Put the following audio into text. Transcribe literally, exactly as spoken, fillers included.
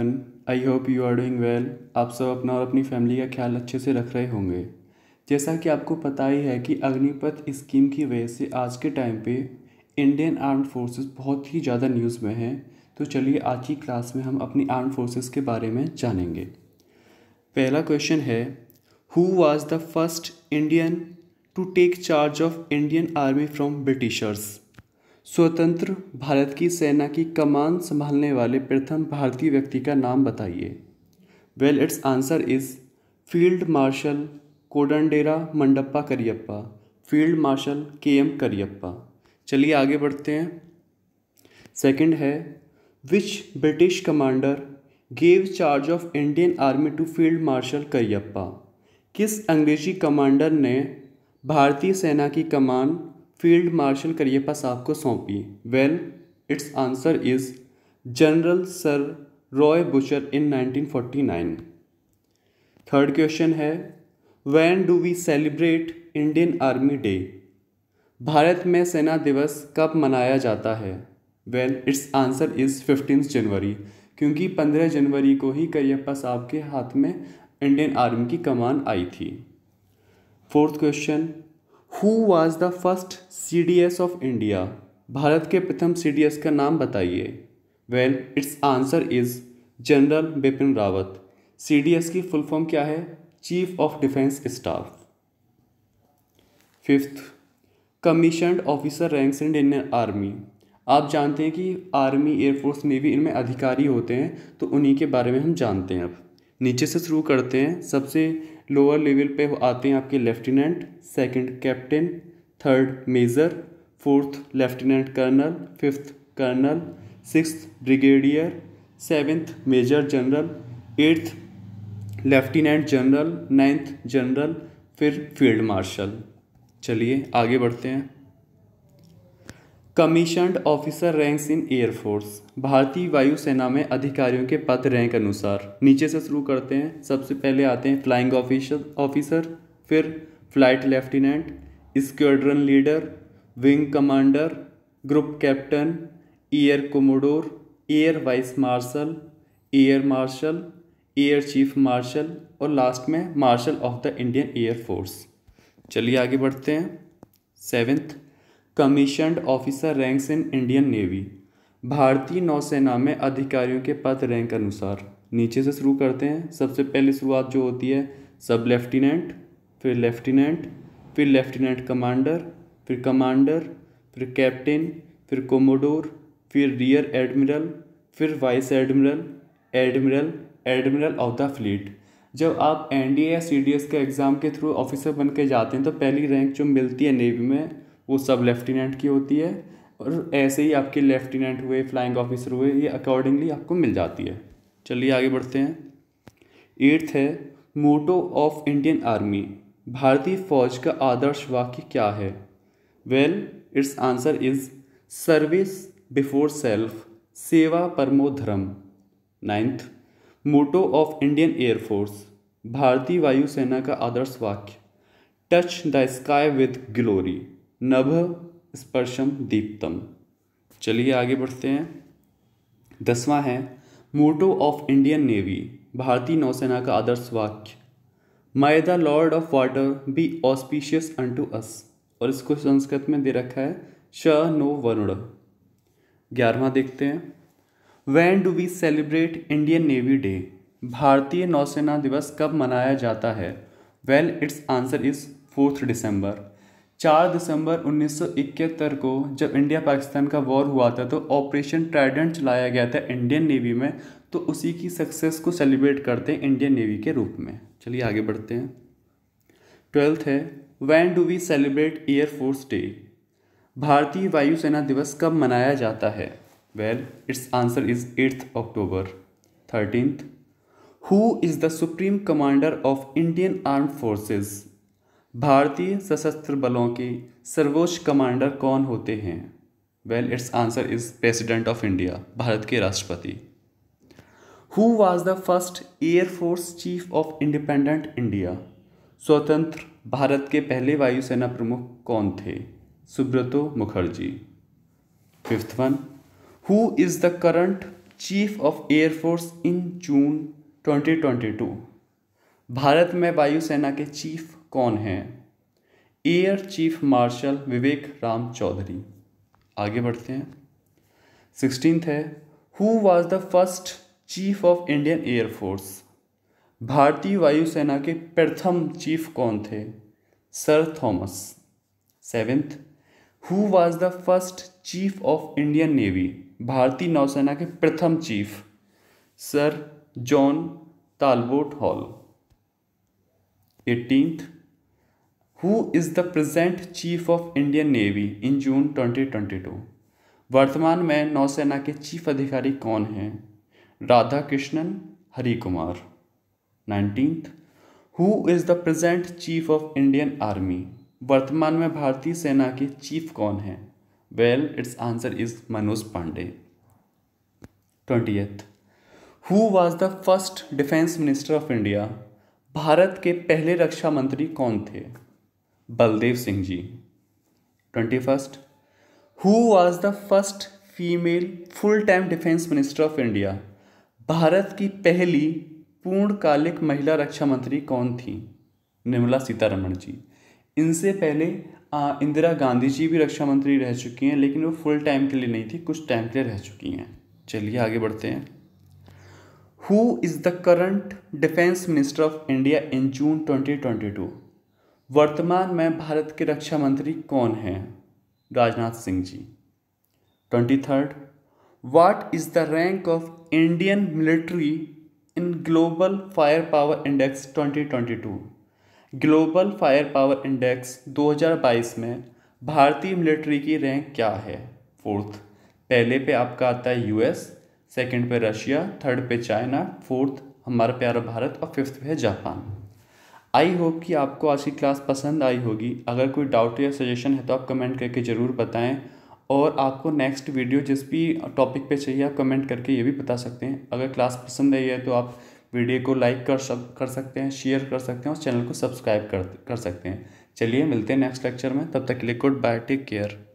I hope you are doing well. आप सब अपना और अपनी फैमिली का ख्याल अच्छे से रख रहे होंगे। जैसा कि आपको पता ही है कि अग्निपथ स्कीम की वजह से आज के टाइम पे इंडियन आर्म्ड फोर्सेस बहुत ही ज़्यादा न्यूज़ में हैं। तो चलिए आज की क्लास में हम अपनी आर्म्ड फोर्सेस के बारे में जानेंगे। पहला क्वेश्चन है, who was the first Indian to take charge of Indian army from Britishers. स्वतंत्र भारत की सेना की कमान संभालने वाले प्रथम भारतीय व्यक्ति का नाम बताइए। Well, it's answer is field marshal Kodandera Madappa Cariappa, field martial के एम करियप्पा। चलिए आगे बढ़ते हैं। सेकंड है, which British commander gave charge of Indian army to field marshal Cariappa. किस अंग्रेजी कमांडर ने भारतीय सेना की कमान फील्ड मार्शल करियप्पा साहब को सौंपी। Well, it's answer is general sir Roy Bucher in nineteen forty nine. Third question है, when do we celebrate Indian army day. Bharat में सेना दिवस कब मनाया जाता है। Well, it's answer is fifteen January, क्योंकि पंद्रह जनवरी को ही करियप्पा साहब के हाथ में इंडियन आर्मी की कमान आई थी। Fourth question, who was the first C D S of India. Bharat के प्रथम सी डी एस का नाम बताइए। Well, it's answer is general Bipin Rawat. C D S की फुल फॉर्म क्या है? Chief of defence staff. Fifth, commissioned officer ranks in Indian army. आप जानते हैं कि आर्मी, एयरफोर्स, नेवी, इनमें अधिकारी होते हैं, तो उन्हीं के बारे में हम जानते हैं। अब नीचे से शुरू करते हैं। सबसे लोअर लेवल पे आते हैं आपके lieutenant, second captain, third major, fourth lieutenant colonel, fifth colonel, sixth brigadier, seventh major general, eighth lieutenant general, ninth general, फिर फील्ड मार्शल। चलिए आगे बढ़ते हैं। Commissioned officer ranks in air force. भारतीय वायुसेना में अधिकारियों के पद रैंक अनुसार। नीचे से शुरू करते हैं। सबसे पहले आते हैं फ्लाइंग ऑफिसर ऑफिसर फिर flight lieutenant, squadron leader, wing commander, group captain, air commodore, air vice marshal, air marshal, air chief marshal और लास्ट में marshal of the Indian air force. चलिए आगे बढ़ते हैं। Seventh, commissioned officer ranks in Indian navy. भारतीय नौसेना में अधिकारियों के पद रैंक अनुसार। नीचे से शुरू करते हैं। सबसे पहले शुरुआत जो होती है सब लेफ्टिनेंट, फिर लेफ्टिनेंट, फिर लेफ्टिनेंट कमांडर, फिर कमांडर, फिर कैप्टन, फिर कोमोडोर, फिर रियर एडमिरल, फिर vice admiral, admiral, admiral of the fleet. जब आप एनडीए या सीडीएस के एग्ज़ाम के थ्रू ऑफिसर बन के जाते हैं तो पहली रैंक जो मिलती है नेवी में वो सब लेफ्टिनेंट की होती है और ऐसे ही आपके लेफ्टिनेंट हुए, फ्लाइंग ऑफिसर हुए, ये अकॉर्डिंगली आपको मिल जाती है। चलिए आगे बढ़ते हैं। एट्थ है, मोटो ऑफ इंडियन आर्मी। भारतीय फौज का आदर्श वाक्य क्या है। Well, it's answer is service before self, सेवा परमो धर्म। Ninth, motto of Indian air force. भारतीय वायुसेना का आदर्श वाक्य touch the sky with glory, नभ स्पर्शम दीप्तम। चलिए आगे बढ़ते हैं। दसवां है, मोटो ऑफ इंडियन नेवी। भारतीय नौसेना का आदर्श वाक्य may the lord of water be auspicious unto us, और इसको संस्कृत में दे रखा है श नो वरुण। ग्यारहवां देखते हैं, when do we celebrate Indian navy day. भारतीय नौसेना दिवस कब मनाया जाता है। Well, it's answer is fourth December. चार दिसंबर उन्नीस सौ इकहत्तर को जब इंडिया पाकिस्तान का वॉर हुआ था तो ऑपरेशन ट्राइडेंट चलाया गया था इंडियन नेवी में, तो उसी की सक्सेस को सेलिब्रेट करते हैं इंडियन नेवी के रूप में। चलिए आगे बढ़ते हैं। ट्वेल्थ है, when do we celebrate air force day. भारतीय वायुसेना दिवस कब मनाया जाता है। Well, it's answer is eighth October. Thirteenth, who is the supreme commander of Indian armed forces. भारतीय सशस्त्र बलों के सर्वोच्च कमांडर कौन होते हैं। Well, it's answer is president of India, Bharat के राष्ट्रपति। Who was the first air force chief of independent India. स्वतंत्र भारत के पहले वायुसेना प्रमुख कौन थे। Subroto Mukherjee. Fifth one, who is the current chief of air force in June twenty twenty two. Bharat में वायुसेना के चीफ कौन हैं? Air chief marshal Vivek Ram Chaudhari. आगे बढ़ते हैं। सिक्सटीन्थ है, who was the first chief of Indian air force? भारतीय वायुसेना के प्रथम चीफ कौन थे? Sir Thomas. Seventh, who was the first chief of Indian navy? भारतीय नौसेना के प्रथम chief sir John Talbot Hall. Eighteenth, who is the present chief of Indian navy in June twenty twenty two? वर्तमान में नौसेना के चीफ अधिकारी कौन हैं? Radha Krishnan Harikumar. Nineteenth, who is the present chief of Indian army? वर्तमान में भारतीय सेना के चीफ कौन हैं? Well, it's answer is Manoj Pande. Twentieth, who was the first defence minister of India? Bharat के पहले रक्षा मंत्री कौन थे? Baldev Singh ji. Twenty first, who was the first female full time defence minister of India? Bharat की पहली पूर्णकालिक महिला रक्षा मंत्री कौन थी? निर्मला सीतारमण जी। इनसे पहले इंदिरा गांधी जी भी रक्षा मंत्री रह चुकी हैं, लेकिन वो फुल टाइम के लिए नहीं थी, कुछ टाइम के लिए रह चुकी हैं। चलिए आगे बढ़ते हैं। Who is the current defence minister of India in June twenty twenty two? वर्तमान में भारत के रक्षा मंत्री कौन हैं? Rajnath Singh ji. Twenty third, what is the rank of Indian military in global fire power index twenty twenty two? Global fire power index दो हज़ार बाईस में भारतीय मिलिट्री की रैंक क्या है? फोर्थ। पहले पे आपका आता है यूएस, सेकेंड पे रशिया, थर्ड पे चाइना, फोर्थ हमारा प्यारा भारत और फिफ्थ पे है जापान। आई होप कि आपको आज की क्लास पसंद आई होगी। अगर कोई डाउट या सजेशन है तो आप कमेंट करके ज़रूर बताएं, और आपको नेक्स्ट वीडियो जिस भी टॉपिक पे चाहिए आप कमेंट करके ये भी बता सकते हैं। अगर क्लास पसंद आई है तो आप वीडियो को लाइक कर सब कर सकते हैं, शेयर कर सकते हैं और चैनल को सब्सक्राइब कर कर सकते हैं। चलिए मिलते हैं नेक्स्ट लेक्चर में, तब तक के लिए गुड बाय, टेक केयर।